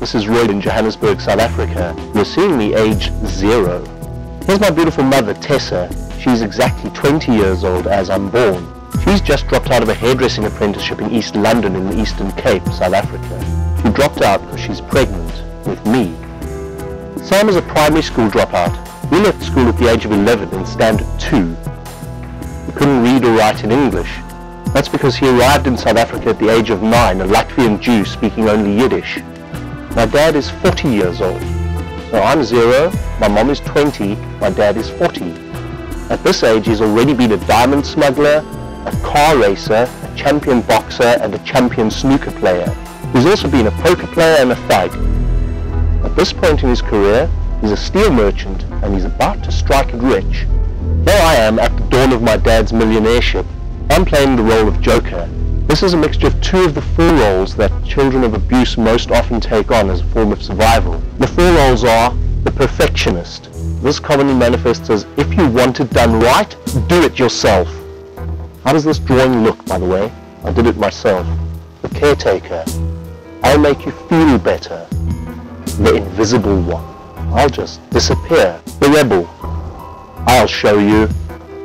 This is Roy in Johannesburg, South Africa. You're seeing me age 0. Here's my beautiful mother, Tessa. She's exactly 20 years old as I'm born. She's just dropped out of a hairdressing apprenticeship in East London in the Eastern Cape, South Africa. She dropped out because she's pregnant with me. Sam is a primary school dropout. We left school at the age of 11 in standard 2. He couldn't read or write in English. That's because he arrived in South Africa at the age of 9, a Latvian Jew speaking only Yiddish. My dad is 40 years old, so I'm 0, my mom is 20, my dad is 40. At this age he's already been a diamond smuggler, a car racer, a champion boxer and a champion snooker player. He's also been a poker player and a fighter. At this point in his career he's a steel merchant and he's about to strike it rich. There I am at the dawn of my dad's millionaireship. I'm playing the role of Joker. This is a mixture of two of the four roles that children of abuse most often take on as a form of survival. The four roles are the perfectionist. This commonly manifests as, if you want it done right, do it yourself. How does this drawing look, by the way? I did it myself. The caretaker. I'll make you feel better. The invisible one. I'll just disappear. The rebel. I'll show you.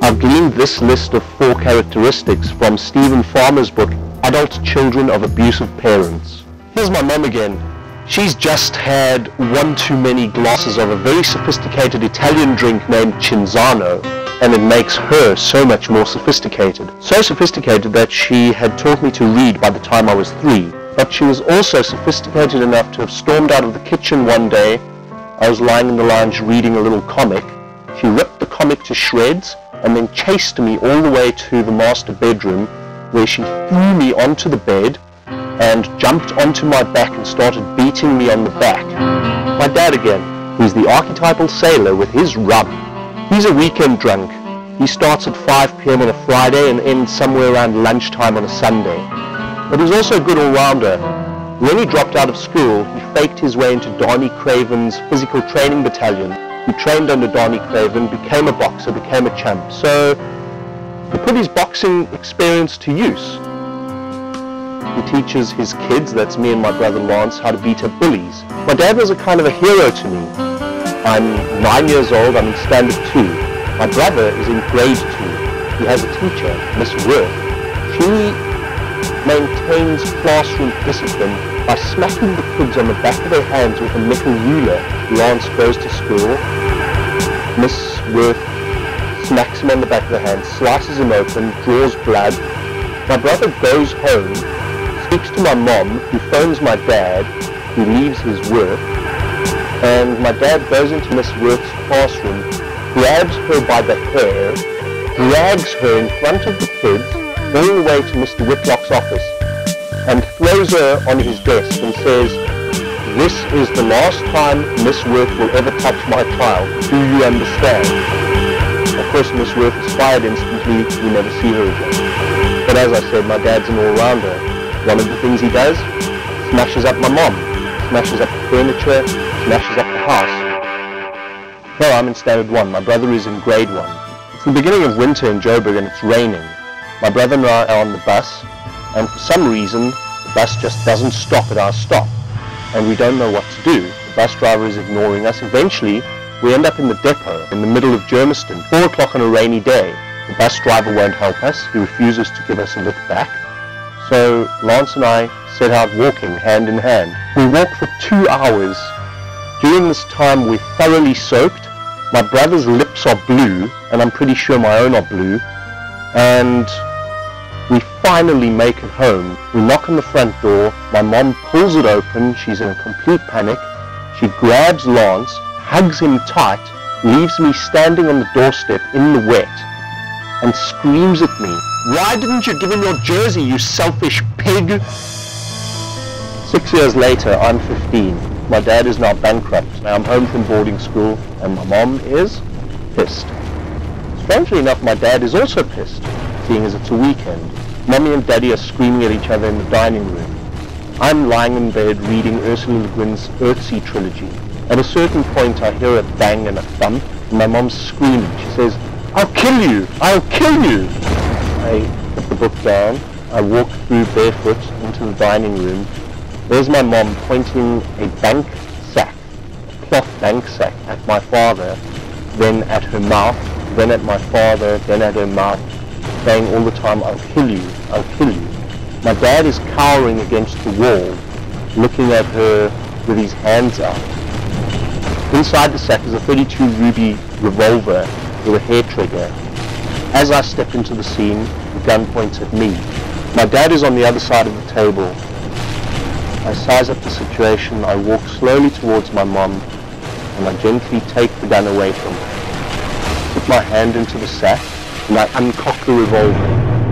I've gleaned this list of four characteristics from Stephen Farmer's book, Adult Children of Abusive Parents. Here's my mum again. She's just had one too many glasses of a very sophisticated Italian drink named Cinzano, and it makes her so much more sophisticated. So sophisticated that she had taught me to read by the time I was 3, but she was also sophisticated enough to have stormed out of the kitchen one day. I was lying in the lounge reading a little comic. She ripped the comic to shreds, and then chased me all the way to the master bedroom, where she threw me onto the bed and jumped onto my back and started beating me on the back. My dad again, who's the archetypal sailor with his rum. He's a weekend drunk. He starts at 5 p.m. on a Friday and ends somewhere around lunchtime on a Sunday. But he's also a good all-rounder. When he dropped out of school, he faked his way into Donny Craven's physical training battalion. He trained under Donny Craven, became a boxer, became a champ. So he put his boxing experience to use. He teaches his kids, that's me and my brother Lance, how to beat up bullies. My dad was a kind of a hero to me. I'm 9 years old, I'm in standard 2. My brother is in grade 2. He has a teacher, Miss Worth. She maintains classroom discipline by smacking the kids on the back of their hands with a metal ruler. Lance goes to school. Miss Worth smacks him on the back of the hand, slices him open, draws blood. My brother goes home, speaks to my mom, who phones my dad, who leaves his work, and my dad goes into Miss Worth's classroom, grabs her by the hair, drags her in front of the kids all the way to Mr. Whitlock's office, and throws her on his desk and says, "This is the last time Miss Worth will ever touch my child. Do you understand?" Of course, Miss Worth is fired instantly. We never see her again. But as I said, my dad's an all-rounder. One of the things he does, smashes up my mom, smashes up the furniture, smashes up the house. Well, I'm in standard 1. My brother is in grade 1. It's the beginning of winter in Joburg and it's raining. My brother and I are on the bus, and for some reason the bus just doesn't stop at our stop and we don't know what to do. The bus driver is ignoring us. Eventually we end up in the depot in the middle of Germiston, 4 o'clock on a rainy day. The bus driver won't help us. He refuses to give us a lift back. So Lance and I set out walking hand in hand. We walk for 2 hours. During this time we're thoroughly soaked. My brother's lips are blue and I'm pretty sure my own are blue, and we finally make it home. We knock on the front door. My mom pulls it open. She's in a complete panic. She grabs Lance, hugs him tight, leaves me standing on the doorstep in the wet, and screams at me, "Why didn't you give him your jersey, you selfish pig?" 6 years later, I'm 15. My dad is now bankrupt. Now I'm home from boarding school, and my mom is pissed. Strangely enough, my dad is also pissed, seeing as it's a weekend. Mummy and Daddy are screaming at each other in the dining room. I'm lying in bed reading Ursula Le Guin's Earthsea trilogy. At a certain point I hear a bang and a thump, and my mom screaming. She says, "I'll kill you! I'll kill you!" I put the book down. I walk through barefoot into the dining room. There's my mom pointing a bank sack, a cloth bank sack, at my father, then at her mouth, then at my father, then at her mouth, saying all the time, I'll kill you, I'll kill you. My dad is cowering against the wall, looking at her with his hands out. Inside the sack is a 32 Ruby revolver with a hair trigger. As I step into the scene, the gun points at me. My dad is on the other side of the table. I size up the situation, I walk slowly towards my mom, and I gently take the gun away from her. Put my hand into the sack, and I uncock the revolver.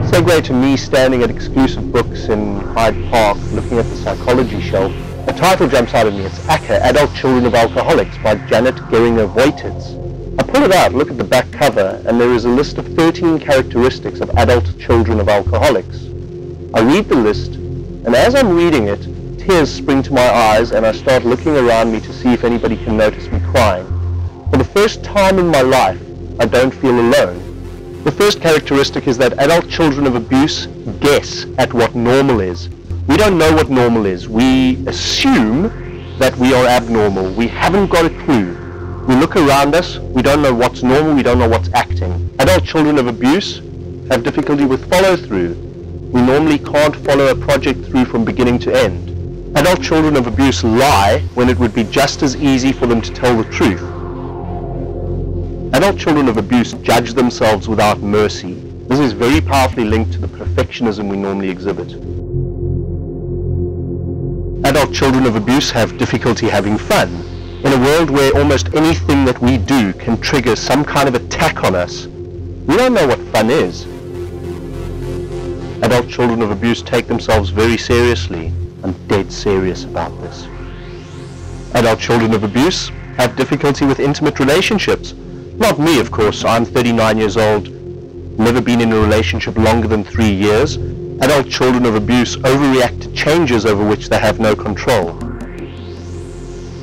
Segue to me standing at Exclusive Books in Hyde Park, looking at the psychology shelf. A title jumps out at me. It's ACCA, Adult Children of Alcoholics, by Janet Geringer-Woititz. I pull it out, look at the back cover, and there is a list of 13 characteristics of adult children of alcoholics. I read the list, and as I'm reading it, tears spring to my eyes, and I start looking around me to see if anybody can notice me crying. For the first time in my life, I don't feel alone. The first characteristic is that adult children of abuse guess at what normal is. We don't know what normal is. We assume that we are abnormal. We haven't got a clue. We look around us. We don't know what's normal. We don't know what's acting. Adult children of abuse have difficulty with follow-through. We normally can't follow a project through from beginning to end. Adult children of abuse lie when it would be just as easy for them to tell the truth. Adult children of abuse judge themselves without mercy. This is very powerfully linked to the perfectionism we normally exhibit. Adult children of abuse have difficulty having fun. In a world where almost anything that we do can trigger some kind of attack on us, we don't know what fun is. Adult children of abuse take themselves very seriously. I'm dead serious about this. Adult children of abuse have difficulty with intimate relationships. Not me, of course. I'm 39 years old, never been in a relationship longer than 3 years. Adult children of abuse overreact to changes over which they have no control.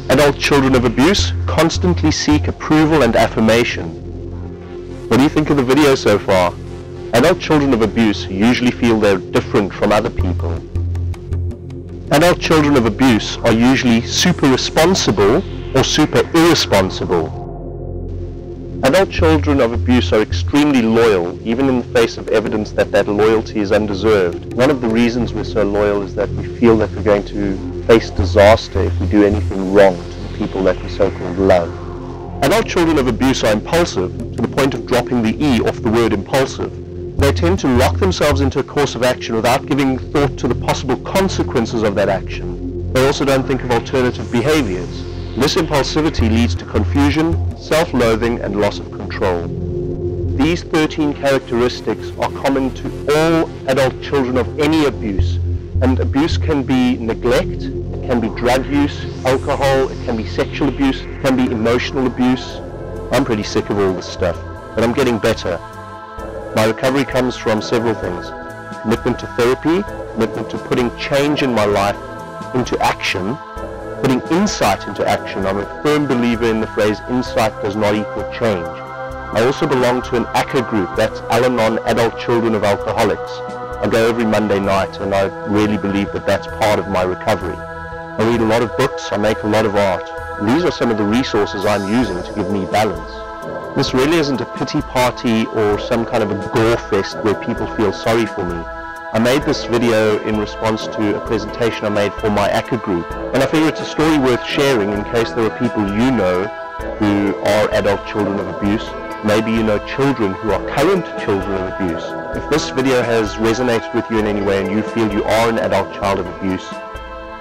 Adult children of abuse constantly seek approval and affirmation. What do you think of the video so far? Adult children of abuse usually feel they're different from other people. Adult children of abuse are usually super responsible or super irresponsible. Adult children of abuse are extremely loyal, even in the face of evidence that that loyalty is undeserved. One of the reasons we're so loyal is that we feel that we're going to face disaster if we do anything wrong to the people that we so-called love. Adult children of abuse are impulsive, to the point of dropping the E off the word impulsive. They tend to lock themselves into a course of action without giving thought to the possible consequences of that action. They also don't think of alternative behaviors. This impulsivity leads to confusion, self-loathing, and loss of control. These 13 characteristics are common to all adult children of any abuse, and abuse can be neglect, it can be drug use, alcohol, it can be sexual abuse, it can be emotional abuse. I'm pretty sick of all this stuff, but I'm getting better. My recovery comes from several things: commitment to therapy, commitment to putting change in my life into action, putting insight into action. I'm a firm believer in the phrase, insight does not equal change. I also belong to an ACCA group, that's Al-Anon, Adult Children of Alcoholics. I go every Monday night, and I really believe that that's part of my recovery. I read a lot of books, I make a lot of art. These are some of the resources I'm using to give me balance. This really isn't a pity party or some kind of a gore fest where people feel sorry for me. I made this video in response to a presentation I made for my ACCA group, and I figure it's a story worth sharing in case there are people you know who are adult children of abuse. Maybe you know children who are current children of abuse. If this video has resonated with you in any way and you feel you are an adult child of abuse,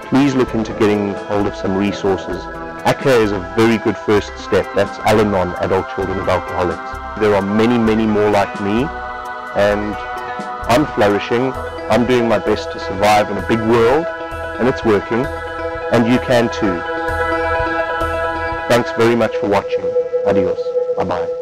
please look into getting hold of some resources. ACCA is a very good first step. That's Al-Anon, Adult Children of Alcoholics. There are many, many more like me, and I'm flourishing, I'm doing my best to survive in a big world, and it's working, and you can too. Thanks very much for watching. Adios. Bye-bye.